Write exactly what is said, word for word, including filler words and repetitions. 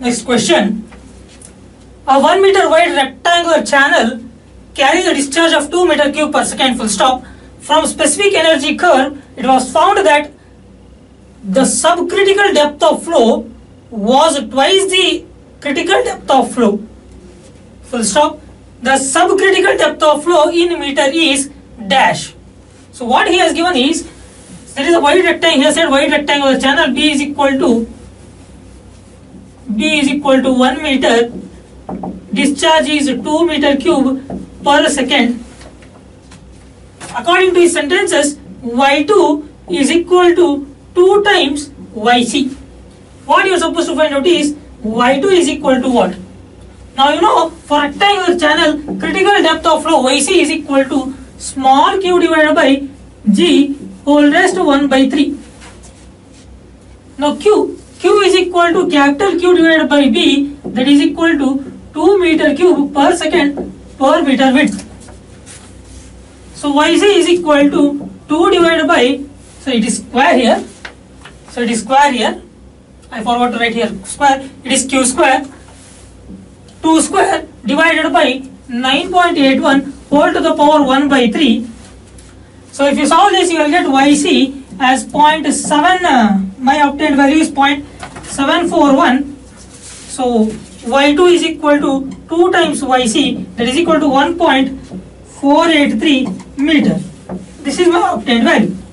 Next question. A one meter wide rectangular channel carries a discharge of two meter cube per second, full stop. From specific energy curve, it was found that the subcritical depth of flow was twice the critical depth of flow, full stop. The subcritical depth of flow in meter is dash. So what he has given is, there is a wide rectangle, he has said wide rectangular channel B is equal to B is equal to one meter, discharge is two meter cube per second. According to his sentences, Y two is equal to two times Y C. What you are supposed to find out is Y two is equal to what? Now you know, for rectangular channel, critical depth of flow Y C is equal to small q divided by G whole raised to one by three. Now Q, Q is equal to capital Q divided by B, that is equal to two meter cube per second per meter width. So Y C is equal to two divided by, so it is square here, so it is square here, I forgot to write here square, it is Q square, two square divided by nine point eight one whole to the power one by three. So if you solve this, you will get Y C as zero point seven, uh, my obtained value is zero point seven four one. So Y two is equal to two times Y C, that is equal to one point four eight three meter. This is my obtained value.